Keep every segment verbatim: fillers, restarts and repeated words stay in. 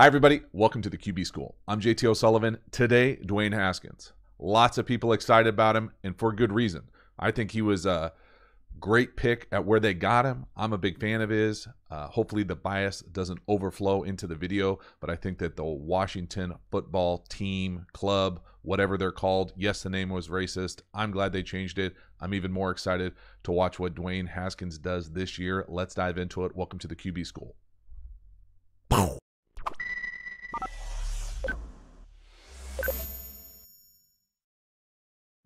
Hi, everybody. Welcome to the Q B School. I'm J T O'Sullivan. Today, Dwayne Haskins. Lots of people excited about him, and for good reason. I think he was a great pick at where they got him. I'm a big fan of his. Uh, hopefully, the bias doesn't overflow into the video, but I think that the Washington football team, club, whatever they're called, yes, the name was racist. I'm glad they changed it. I'm even more excited to watch what Dwayne Haskins does this year. Let's dive into it. Welcome to the Q B School. Boom.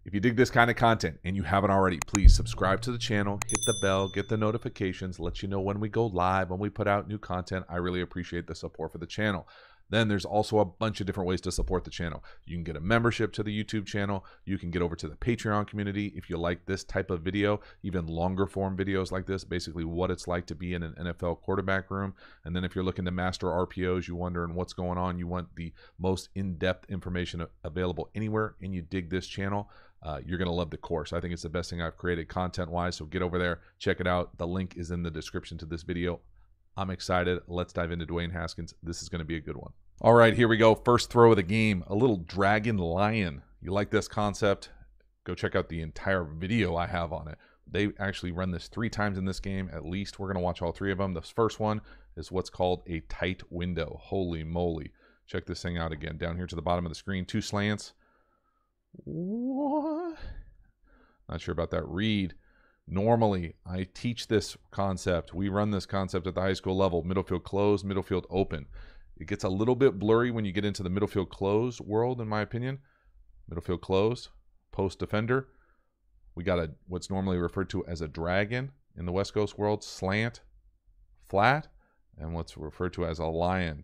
If you dig this kind of content and you haven't already, please subscribe to the channel, hit the bell, get the notifications, let you know when we go live, when we put out new content. I really appreciate the support for the channel. Then there's also a bunch of different ways to support the channel. You can get a membership to the YouTube channel. You can get over to the Patreon community if you like this type of video, even longer form videos like this, basically what it's like to be in an N F L quarterback room. And then if you're looking to master R P Os, you're wondering what's going on, you want the most in-depth information available anywhere, and you dig this channel, Uh, you're going to love the course. I think it's the best thing I've created content-wise, so get over there, check it out. The link is in the description to this video. I'm excited. Let's dive into Dwayne Haskins. This is going to be a good one. All right, here we go. First throw of the game, a little dragon lion. You like this concept? Go check out the entire video I have on it. They actually run this three times in this game. At least we're going to watch all three of them. The first one is what's called a tight window. Holy moly. Check this thing out again. Down here to the bottom of the screen, two slants. What? Not sure about that read. Normally, I teach this concept. We run this concept at the high school level. Middle field closed, middle field open. It gets a little bit blurry when you get into the middle field closed world, in my opinion. Middle field closed, post defender. We got a what's normally referred to as a dragon in the West Coast world. Slant, flat, and what's referred to as a lion.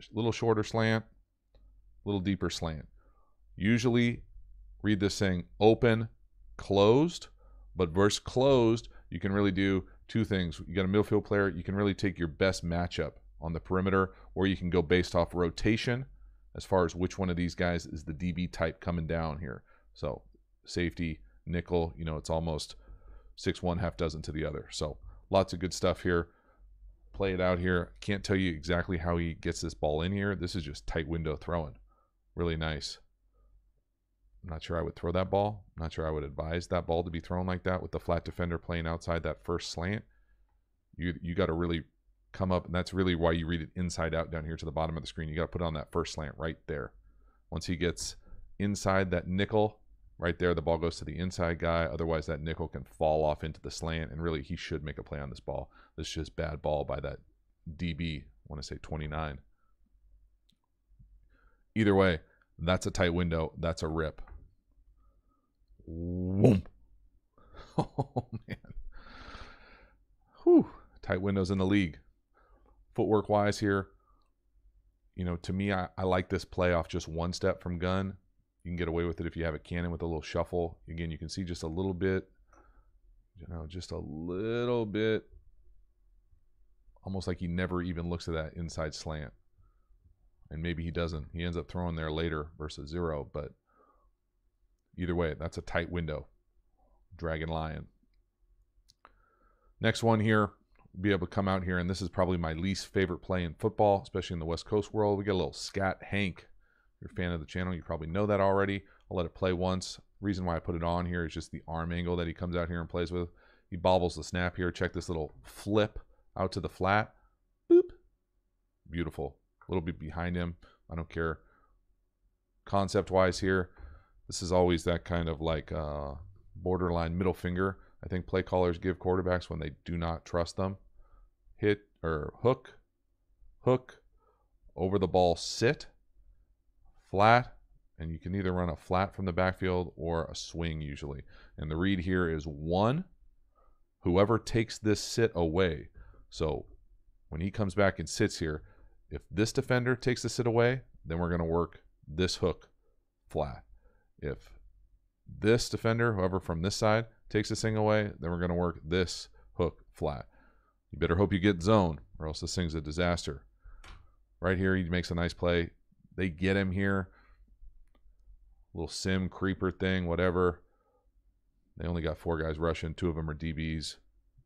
A little shorter slant, a little deeper slant. Usually, read this thing open, closed, but versus closed, you can really do two things. You got a midfield player, you can really take your best matchup on the perimeter, or you can go based off rotation as far as which one of these guys is the D B type coming down here. So, safety, nickel, you know, it's almost six one, half dozen to the other. So, lots of good stuff here. Play it out here. Can't tell you exactly how he gets this ball in here. This is just tight window throwing. Really nice. I'm not sure I would throw that ball. I'm not sure I would advise that ball to be thrown like that with the flat defender playing outside that first slant. You you got to really come up, and that's really why you read it inside out down here to the bottom of the screen. You got to put it on that first slant right there. Once he gets inside that nickel right there, the ball goes to the inside guy. Otherwise, that nickel can fall off into the slant, and really he should make a play on this ball. This is just bad ball by that D B. I want to say twenty-nine. Either way, that's a tight window. That's a rip. Whoom. Oh, man. Whew. Tight windows in the league. Footwork-wise here, you know, to me, I, I like this play off just one step from gun. You can get away with it if you have a cannon with a little shuffle. Again, you can see just a little bit, you know, just a little bit. Almost like he never even looks at that inside slant. And maybe he doesn't. He ends up throwing there later versus zero. But either way, that's a tight window. Dragon lion. Next one here. We'll be able to come out here. And this is probably my least favorite play in football, especially in the West Coast world. We get a little scat Hank. If you're a fan of the channel, you probably know that already. I'll let it play once. Reason why I put it on here is just the arm angle that he comes out here and plays with. He bobbles the snap here. Check this little flip out to the flat. Boop. Beautiful. A little bit behind him. I don't care. Concept-wise here, this is always that kind of like uh, borderline middle finger. I think play callers give quarterbacks when they do not trust them. Hit or hook, hook, over the ball, sit, flat, and you can either run a flat from the backfield or a swing usually. And the read here is one, whoever takes this sit away. So when he comes back and sits here, if this defender takes the sit away, then we're going to work this hook flat. If this defender, whoever from this side, takes this thing away, then we're going to work this hook flat. You better hope you get zone, or else this thing's a disaster. Right here, he makes a nice play. They get him here. Little sim creeper thing, whatever. They only got four guys rushing. Two of them are D Bs.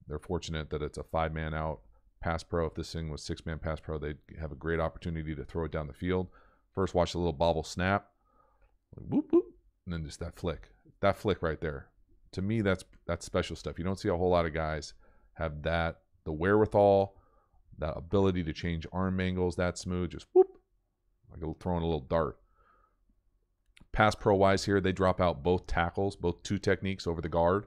They're fortunate that it's a five-man out. pass pro. If this thing was six-man pass pro, they'd have a great opportunity to throw it down the field. First, watch the little bobble snap. Whoop, whoop. And then just that flick. That flick right there. To me, that's that's special stuff. You don't see a whole lot of guys have that, the wherewithal, that ability to change arm angles that smooth. Just whoop. Like throwing a little dart. Pass pro-wise here, they drop out both tackles, both two techniques over the guard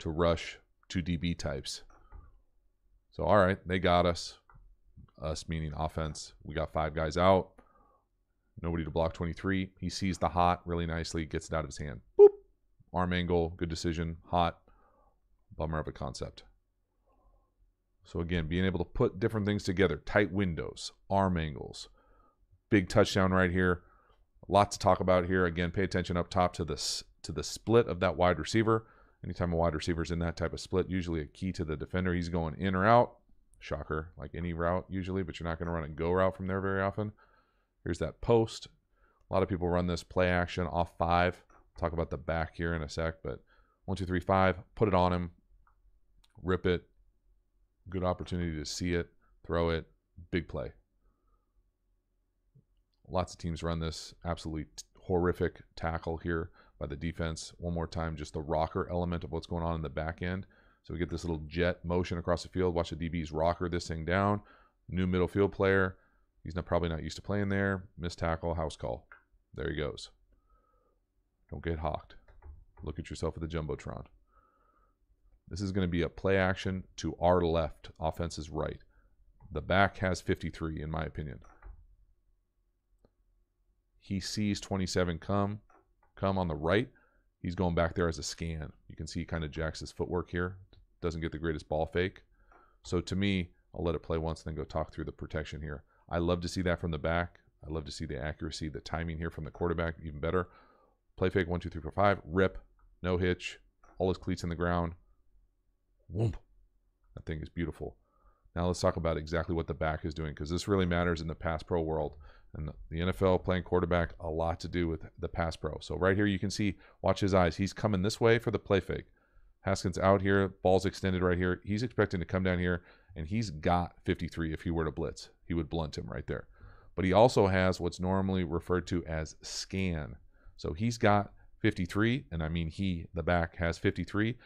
to rush two D B types. So, all right, they got us. Us meaning offense. We got five guys out. Nobody to block twenty-three. He sees the hot really nicely, gets it out of his hand. Boop. Arm angle, good decision, hot. Bummer of a concept. So, again, being able to put different things together. Tight windows, arm angles. Big touchdown right here. Lots to talk about here. Again, pay attention up top to this to the split of that wide receiver. Anytime a wide receiver's in that type of split, usually a key to the defender. He's going in or out. Shocker, like any route usually, but you're not going to run a go route from there very often. Here's that post. A lot of people run this play action off five. Talk about the back here in a sec, but one, two, three, five. Put it on him. Rip it. Good opportunity to see it. Throw it. Big play. Lots of teams run this. Absolutely horrific tackle here by the defense. One more time, just the rocker element of what's going on in the back end. So we get this little jet motion across the field. Watch the D Bs rocker this thing down. New middle field player. He's not probably not used to playing there. Missed tackle, house call. There he goes. Don't get hawked. Look at yourself at the Jumbotron. This is going to be a play action to our left. Offense is right. The back has fifty-three, in my opinion. He sees twenty-seven come, come on the right. He's going back there as a scan. You can see he kind of jacks his footwork here. Doesn't get the greatest ball fake. So to me, I'll let it play once and then go talk through the protection here. I love to see that from the back. I love to see the accuracy, the timing here from the quarterback, even better. Play fake, one, two, three, four, five. Rip, no hitch. All his cleats in the ground. Whoomp. That thing is beautiful. Now let's talk about exactly what the back is doing, because this really matters in the pass pro world. And the N F L playing quarterback, a lot to do with the pass pro. So right here you can see, watch his eyes. He's coming this way for the play fake. Haskins out here, ball's extended right here. He's expecting to come down here, and he's got fifty-three if he were to blitz. He would blunt him right there. But he also has what's normally referred to as scan. So he's got fifty-three, and I mean he, the back, has fifty-three,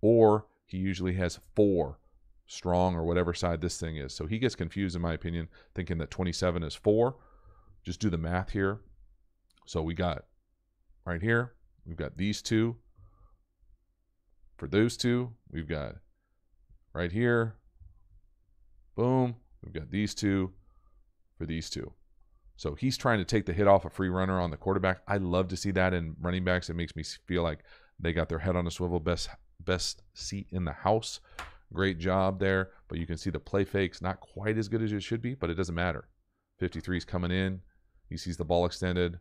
or he usually has four strong or whatever side this thing is. So he gets confused, in my opinion, thinking that twenty-seven is four. Just do the math here. So we got right here, we've got these two. For those two, we've got right here. Boom. We've got these two for these two. So he's trying to take the hit off a free runner on the quarterback. I love to see that in running backs. It makes me feel like they got their head on a swivel, best best seat in the house. Great job there. But you can see the play fakes, not quite as good as it should be, but it doesn't matter. fifty-three is coming in. He sees the ball extended. And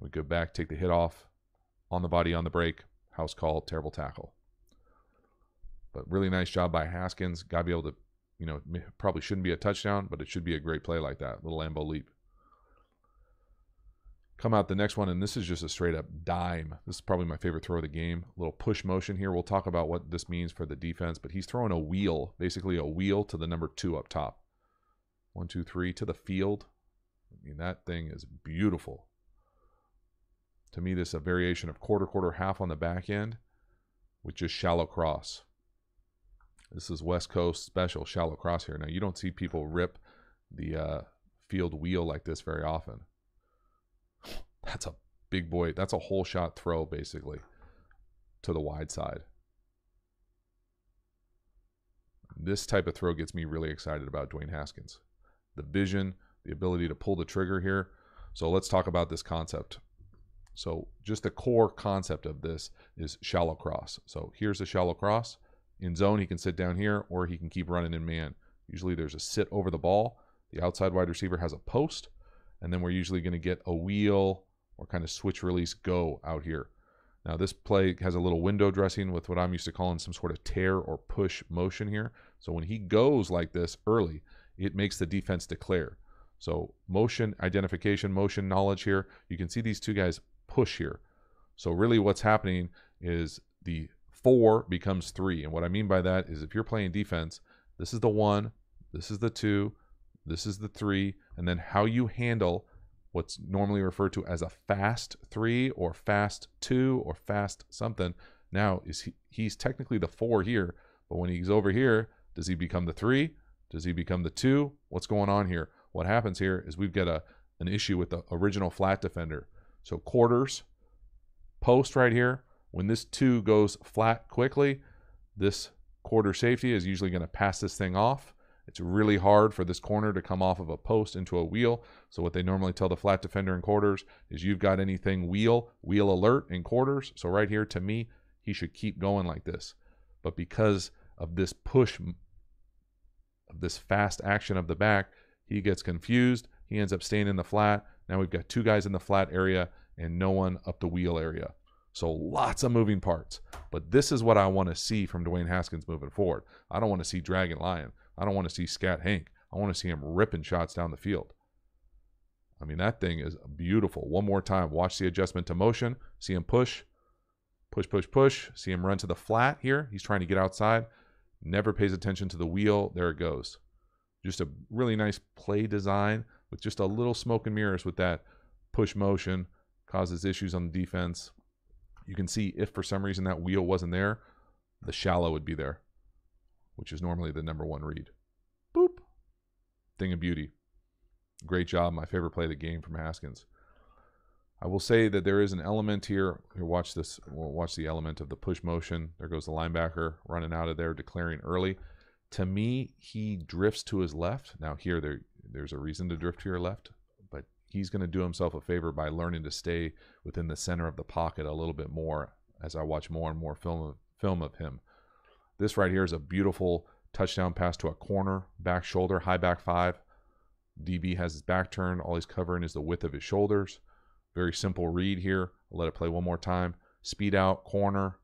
we go back, take the hit off. On the body, on the break. House call, terrible tackle. But really nice job by Haskins. Got to be able to, you know, probably shouldn't be a touchdown, but it should be a great play like that. Little Lambeau leap. Come out the next one, and this is just a straight-up dime. This is probably my favorite throw of the game. A little push motion here. We'll talk about what this means for the defense, but he's throwing a wheel, basically a wheel to the number two up top. One, two, three, to the field. I mean, that thing is beautiful. To me, this is a variation of quarter, quarter, half on the back end with just shallow cross. This is West Coast special, shallow cross here. Now, you don't see people rip the uh, field wheel like this very often. That's a big boy. That's a whole shot throw, basically, to the wide side. This type of throw gets me really excited about Dwayne Haskins. The vision, the ability to pull the trigger here. So let's talk about this concept. So just the core concept of this is shallow cross. So here's a shallow cross. In zone, he can sit down here, or he can keep running in man. Usually there's a sit over the ball. The outside wide receiver has a post. And then we're usually going to get a wheel or kind of switch release go out here. Now, this play has a little window dressing with what I'm used to calling some sort of tear or push motion here. So when he goes like this early, it makes the defense declare. So motion identification, motion knowledge here. You can see these two guys push here. So really what's happening is the four becomes three. And what I mean by that is if you're playing defense, This is the one, this is the two, this is the three, and then how you handle what's normally referred to as a fast three or fast two or fast something. Now is he, he's technically the four here, but when he's over here, does he become the three? Does he become the two? What's going on here? What happens here is we've got a, an issue with the original flat defender. So quarters, post right here, when this two goes flat quickly, this quarter safety is usually going to pass this thing off. It's really hard for this corner to come off of a post into a wheel. So what they normally tell the flat defender in quarters is you've got anything wheel, wheel alert in quarters. So right here, to me, he should keep going like this. But because of this push, of this fast action of the back, he gets confused. He ends up staying in the flat. Now we've got two guys in the flat area and no one up the wheel area. So lots of moving parts. But this is what I want to see from Dwayne Haskins moving forward. I don't want to see Dragon Lion. I don't want to see Scat Hank. I want to see him ripping shots down the field. I mean, that thing is beautiful. One more time, watch the adjustment to motion. See him push, push, push, push. See him run to the flat here. He's trying to get outside. Never pays attention to the wheel. There it goes. Just a really nice play design with just a little smoke and mirrors with that push motion. Causes issues on the defense. You can see if for some reason that wheel wasn't there, the shallow would be there, which is normally the number one read. Boop. Thing of beauty. Great job. My favorite play of the game from Haskins. I will say that there is an element here. Here, watch this. We'll watch the element of the push motion. There goes the linebacker running out of there, declaring early. To me, he drifts to his left. Now here, there, there's a reason to drift to your left, but he's going to do himself a favor by learning to stay within the center of the pocket a little bit more as I watch more and more film, film of him. This right here is a beautiful touchdown pass to a corner, back shoulder, high back five. D B has his back turned. All he's covering is the width of his shoulders. Very simple read here. I'll let it play one more time. Speed out, corner.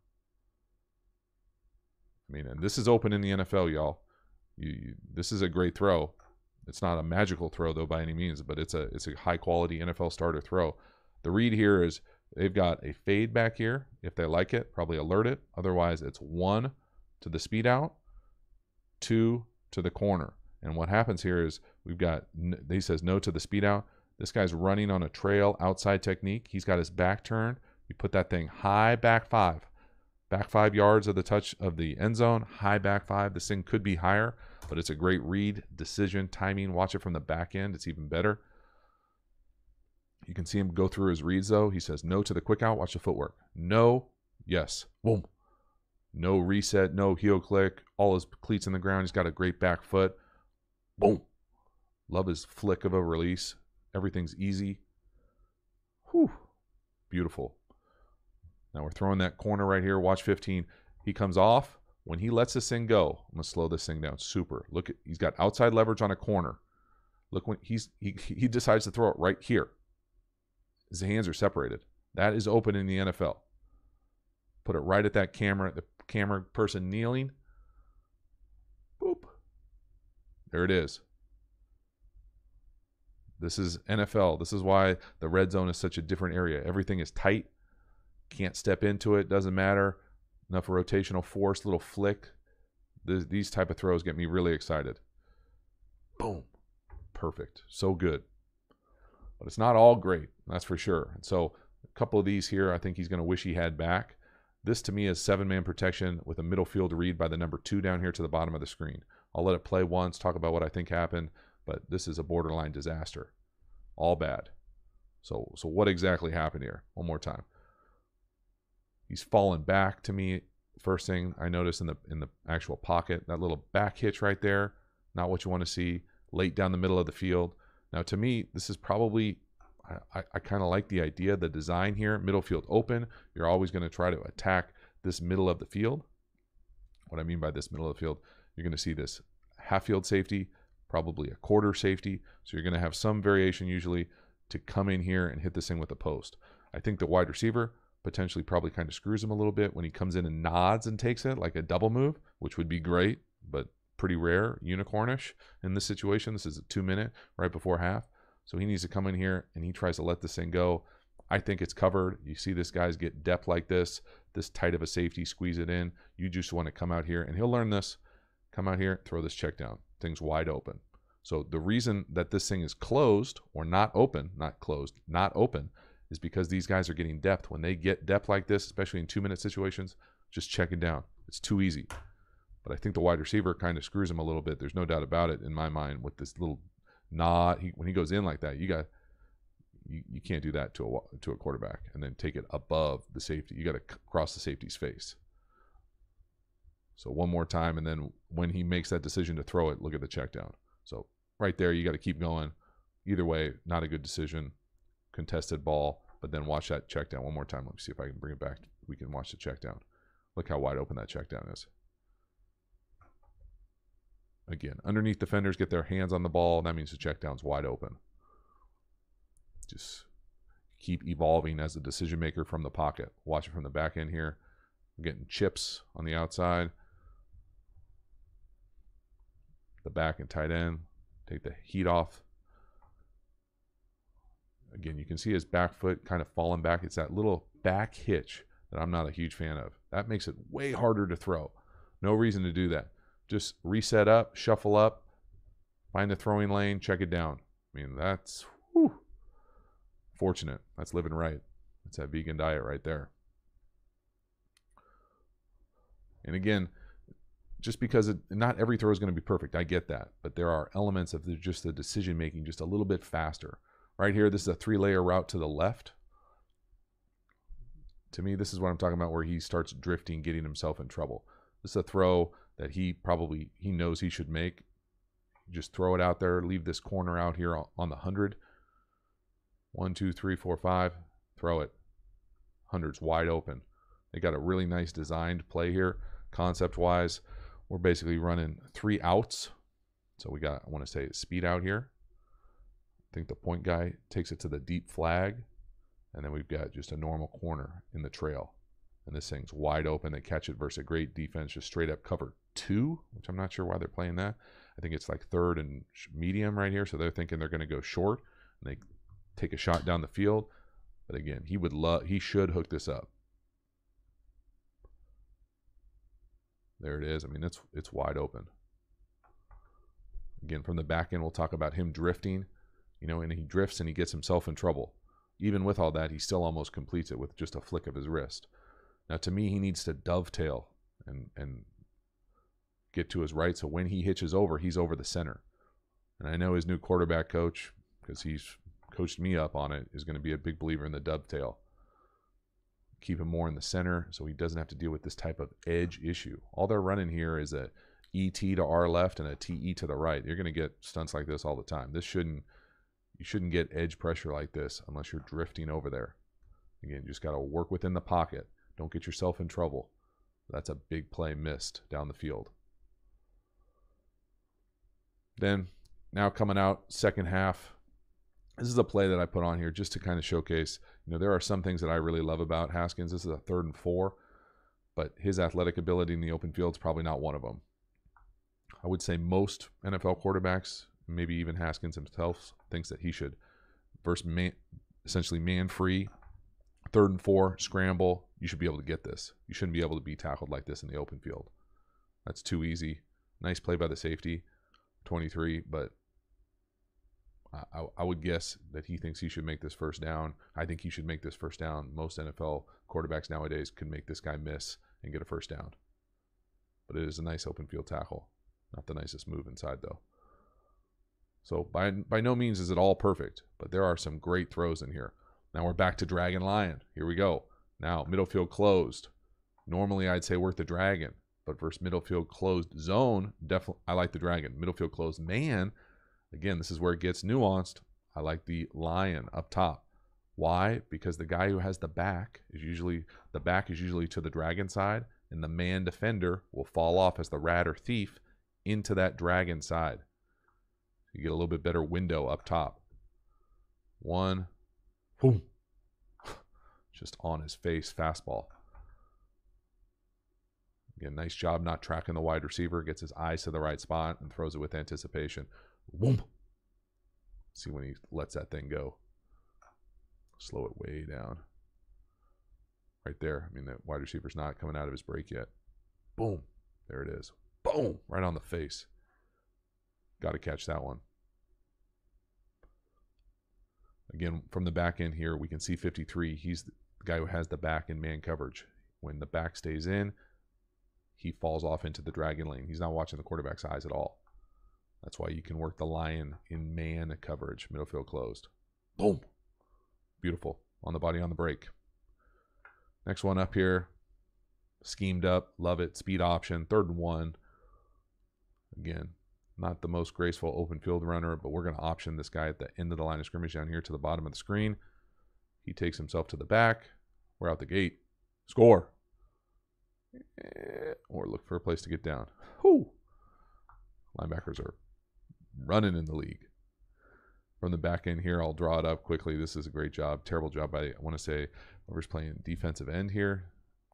I mean, and this is open in the N F L, y'all. You, you, this is a great throw. It's not a magical throw, though, by any means, but it's a, it's a high-quality N F L starter throw. The read here is they've got a fade back here. If they like it, probably alert it. Otherwise, it's one to the speed out, two to the corner. And what happens here is we've got, he says no to the speed out. This guy's running on a trail outside technique. He's got his back turned. You put that thing high back five. Back five yards of the touch of the end zone, high back five. This thing could be higher, but it's a great read, decision, timing. Watch it from the back end. It's even better. You can see him go through his reads, though. He says no to the quick out. Watch the footwork. No, yes, boom. No reset, no heel click. All his cleats in the ground. He's got a great back foot. Boom. Love his flick of a release. Everything's easy. Whew. Beautiful. Now we're throwing that corner right here. Watch fifteen. He comes off. When he lets this thing go, I'm going to slow this thing down. Super. Look, at, he's got outside leverage on a corner. Look, when he's he, he decides to throw it right here. His hands are separated. That is open in the N F L. Put it right at that camera, the camera person kneeling. Boop. There it is. This is N F L. This is why the red zone is such a different area. Everything is tight. Can't step into it. Doesn't matter. Enough rotational force, little flick. This, these type of throws get me really excited. Boom. Perfect. So good. But it's not all great. That's for sure. And so a couple of these here, I think he's going to wish he had back. This to me is seven-man protection with a middle field read by the number two down here to the bottom of the screen. I'll let it play once, talk about what I think happened, but this is a borderline disaster. All bad. So, so what exactly happened here? One more time. He's fallen back to me. First thing I noticed in the in the actual pocket, that little back hitch right there, not what you want to see, late down the middle of the field. Now to me, this is probably, I, I kind of like the idea, the design here, middle field open. You're always going to try to attack this middle of the field. What I mean by this middle of the field, you're going to see this half field safety, probably a quarter safety. So you're going to have some variation usually to come in here and hit this thing with a post. I think the wide receiver potentially probably kind of screws him a little bit when he comes in and nods and takes it like a double move, which would be great, but pretty rare, unicornish in this situation. This is a two minute right before half. So he needs to come in here and he tries to let this thing go. I think it's covered. You see this guy's get depth like this, this tight of a safety, squeeze it in. You just want to come out here and he'll learn this. come out here, throw this check down. Thing's wide open. So the reason that this thing is closed or not open, not closed, not open, is because these guys are getting depth. When they get depth like this, especially in two-minute situations, just check it down. It's too easy. But I think the wide receiver kind of screws him a little bit. There's no doubt about it in my mind with this little nod. He, when he goes in like that, you got you, you can't do that to a, to a quarterback and then take it above the safety. You got to cross the safety's face. So one more time, and then when he makes that decision to throw it, look at the check down. So right there, you got to keep going. Either way, not a good decision. Contested ball, but then watch that check down one more time. Let me see if I can bring it back. We can watch the check down. Look how wide open that check down is. Again, underneath defenders get their hands on the ball. That means the check down's wide open. Just keep evolving as a decision maker from the pocket. Watch it from the back end here. We're getting chips on the outside. The back and tight end. Take the heat off. Again, you can see his back foot kind of falling back. It's that little back hitch that I'm not a huge fan of. That makes it way harder to throw. No reason to do that. Just reset up, shuffle up, find the throwing lane, check it down. I mean, that's whew, fortunate. That's living right. That's that vegan diet right there. And again, just because it, not every throw is going to be perfect. I get that. But there are elements of the, just the decision making just a little bit faster. Right here, this is a three-layer route to the left. To me, this is what I'm talking about where he starts drifting, getting himself in trouble. This is a throw that he probably, he knows he should make. Just throw it out there. Leave this corner out here on the hundred. One, two, three, four, five. Throw it. Hundred's wide open. They got a really nice designed play here. Concept-wise, we're basically running three outs. So we got, I want to say, speed out here. I think the point guy takes it to the deep flag. And then we've got just a normal corner in the trail. And this thing's wide open. They catch it versus a great defense, just straight up cover two, which I'm not sure why they're playing that. I think it's like third and medium right here. So they're thinking they're going to go short. And they take a shot down the field. But again, he would love, he should hook this up. There it is. I mean, it's, it's wide open. Again, from the back end, we'll talk about him drifting. You know, and he drifts and he gets himself in trouble. Even with all that, he still almost completes it with just a flick of his wrist. Now, to me, he needs to dovetail and, and get to his right. So when he hitches over, he's over the center. And I know his new quarterback coach, because he's coached me up on it, is going to be a big believer in the dovetail. Keep him more in the center so he doesn't have to deal with this type of edge issue. All they're running here is a E T to our left and a T E to the right. You're going to get stunts like this all the time. This shouldn't. You shouldn't get edge pressure like this unless you're drifting over there. Again, you just got to work within the pocket. Don't get yourself in trouble. That's a big play missed down the field. Then, now coming out, second half. This is a play that I put on here just to kind of showcase. You know, there are some things that I really love about Haskins. This is a third and four, but his athletic ability in the open field is probably not one of them. I would say most N F L quarterbacks, maybe even Haskins himself, thinks that he should versus man, essentially man free, third and four, scramble. You should be able to get this. You shouldn't be able to be tackled like this in the open field. That's too easy. Nice play by the safety, twenty-three, but I, I, I would guess that he thinks he should make this first down. I think he should make this first down. Most N F L quarterbacks nowadays could make this guy miss and get a first down. But it is a nice open field tackle. Not the nicest move inside, though. So by, by no means is it all perfect, but there are some great throws in here. Now we're back to Dragon Lion. Here we go. Now middle field closed. Normally I'd say work the Dragon, but versus middle field closed zone, definitely I like the Dragon. Middle field closed man, again, this is where it gets nuanced. I like the Lion up top. Why? Because the guy who has the back is usually, the back is usually to the Dragon side, and the man defender will fall off as the rat or thief into that Dragon side. You get a little bit better window up top. One. Boom. Just on his face, fastball. Again, nice job not tracking the wide receiver. Gets his eyes to the right spot and throws it with anticipation. Boom. See when he lets that thing go. Slow it way down. Right there. I mean, that wide receiver's not coming out of his break yet. Boom. There it is. Boom, right on the face. Got to catch that one. Again, from the back end here, we can see fifty-three. He's the guy who has the back in man coverage. When the back stays in, he falls off into the dragon lane. He's not watching the quarterback's eyes at all. That's why you can work the lion in man coverage. Middle field closed. Boom. Beautiful. On the body, on the break. Next one up here. Schemed up. Love it. Speed option. Third and one. Again, not the most graceful open field runner, but we're going to option this guy at the end of the line of scrimmage down here to the bottom of the screen. He takes himself to the back. We're out the gate. Score. Or look for a place to get down. Whew. Linebackers are running in the league. From the back end here, I'll draw it up quickly. This is a great job. Terrible job by, I want to say, whoever's playing defensive end here,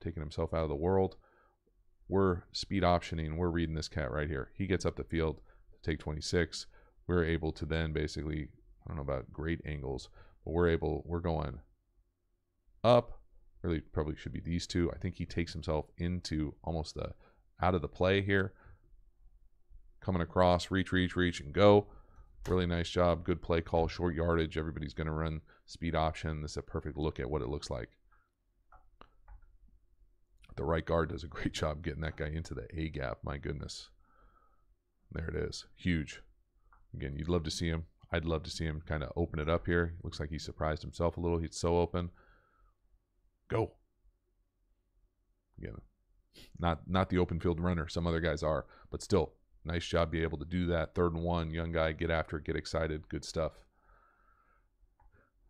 taking himself out of the world. We're speed optioning. We're reading this cat right here. He gets up the field, take twenty-six. We're able to then basically, I don't know about great angles, but we're able, we're going up. Really probably should be these two. I think he takes himself into almost the out of the play here. Coming across, reach, reach, reach, and go. Really nice job. Good play call, short yardage. Everybody's going to run speed option. This is a perfect look at what it looks like. The right guard does a great job getting that guy into the A gap. My goodness. There it is. Huge. Again, you'd love to see him. I'd love to see him kind of open it up here. Looks like he surprised himself a little. He's so open. Go. Again, not, not the open field runner. Some other guys are, but still. Nice job being able to do that. Third and one, young guy, get after it, get excited, good stuff.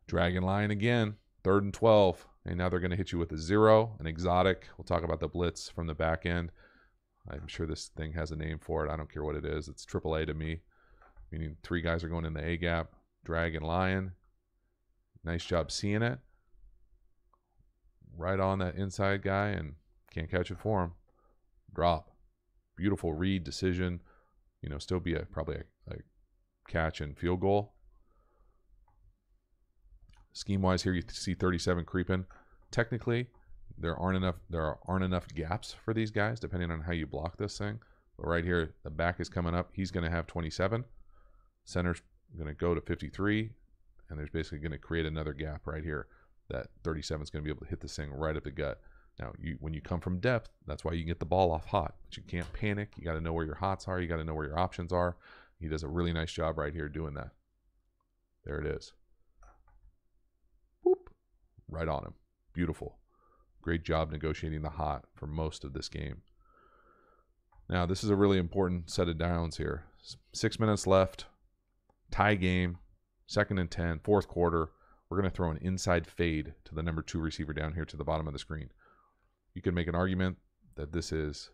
Dragon line again, third and twelve. And now they're going to hit you with a zero, an exotic. We'll talk about the blitz from the back end. I'm sure this thing has a name for it. I don't care what it is. It's triple A to me, meaning three guys are going in the A gap. Dragon lion. Nice job seeing it. Right on that inside guy and can't catch it for him. Drop. Beautiful read, decision, you know, still be a probably a, a catch and field goal. Scheme-wise here, you see thirty-seven creeping. Technically, there aren't enough there aren't enough gaps for these guys, depending on how you block this thing. But right here, the back is coming up. He's going to have twenty-seven. Center's going to go to fifty-three, and there's basically going to create another gap right here. That thirty-seven is going to be able to hit this thing right up the gut. Now, you, when you come from depth, that's why you can get the ball off hot. But you can't panic. You got to know where your hots are. You got to know where your options are. He does a really nice job right here doing that. There it is. Whoop. Right on him. Beautiful. Great job negotiating the hot for most of this game. Now, this is a really important set of downs here. Six minutes left. Tie game. Second and ten. Fourth quarter. We're going to throw an inside fade to the number two receiver down here to the bottom of the screen. You can make an argument that this is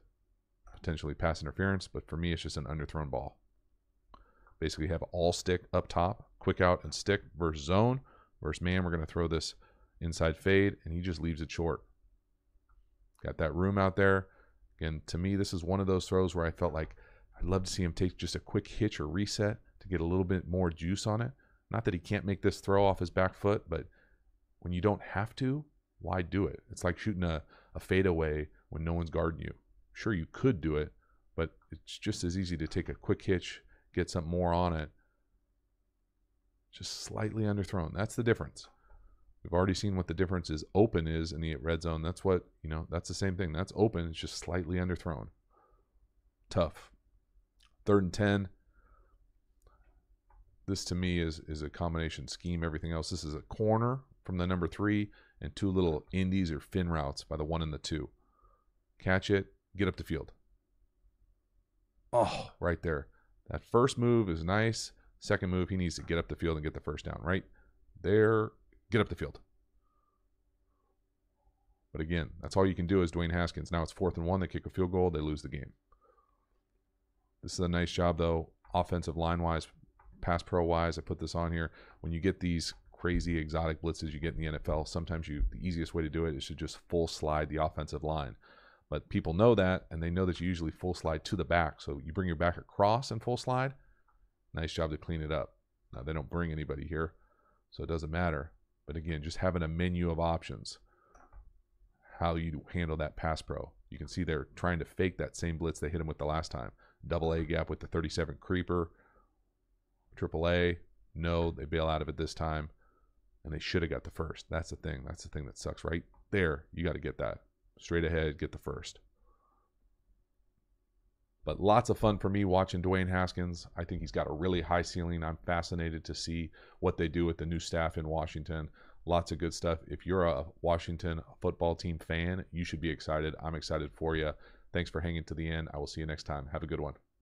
potentially pass interference, but for me, it's just an underthrown ball. Basically, have all stick up top, quick out and stick versus zone versus man. We're going to throw this inside fade, and he just leaves it short. Got that room out there. Again, to me, this is one of those throws where I felt like I'd love to see him take just a quick hitch or reset to get a little bit more juice on it. Not that he can't make this throw off his back foot, but when you don't have to, why do it? It's like shooting a, a fadeaway when no one's guarding you. Sure, you could do it, but it's just as easy to take a quick hitch, get something more on it. Just slightly underthrown. That's the difference. We've already seen what the difference is open is in the red zone. That's what, you know, that's the same thing. That's open. It's just slightly underthrown. Tough. Third and ten. This to me is, is a combination scheme, everything else. This is a corner from the number three. And two little indies or fin routes by the one and the two. Catch it, get up the field. Oh, right there. That first move is nice. Second move, he needs to get up the field and get the first down. Right there, get up the field. But again, that's all you can do is Dwayne Haskins. Now it's fourth and one. They kick a field goal. They lose the game. This is a nice job, though, offensive line-wise, pass pro-wise. I put this on here. When you get these crazy exotic blitzes you get in the N F L, sometimes you the easiest way to do it is to just full slide the offensive line. But people know that, and they know that you usually full slide to the back. So you bring your back across and full slide. Nice job to clean it up. Now, they don't bring anybody here, so it doesn't matter. But again, just having a menu of options, how you handle that pass pro. You can see they're trying to fake that same blitz they hit him with the last time. Double A gap with the thirty-seven creeper. Triple A, no, they bail out of it this time. And they should have got the first. That's the thing. That's the thing that sucks right there. You got to get that. Straight ahead, get the first. But lots of fun for me watching Dwayne Haskins. I think he's got a really high ceiling. I'm fascinated to see what they do with the new staff in Washington. Lots of good stuff. If you're a Washington football team fan, you should be excited. I'm excited for you. Thanks for hanging to the end. I will see you next time. Have a good one.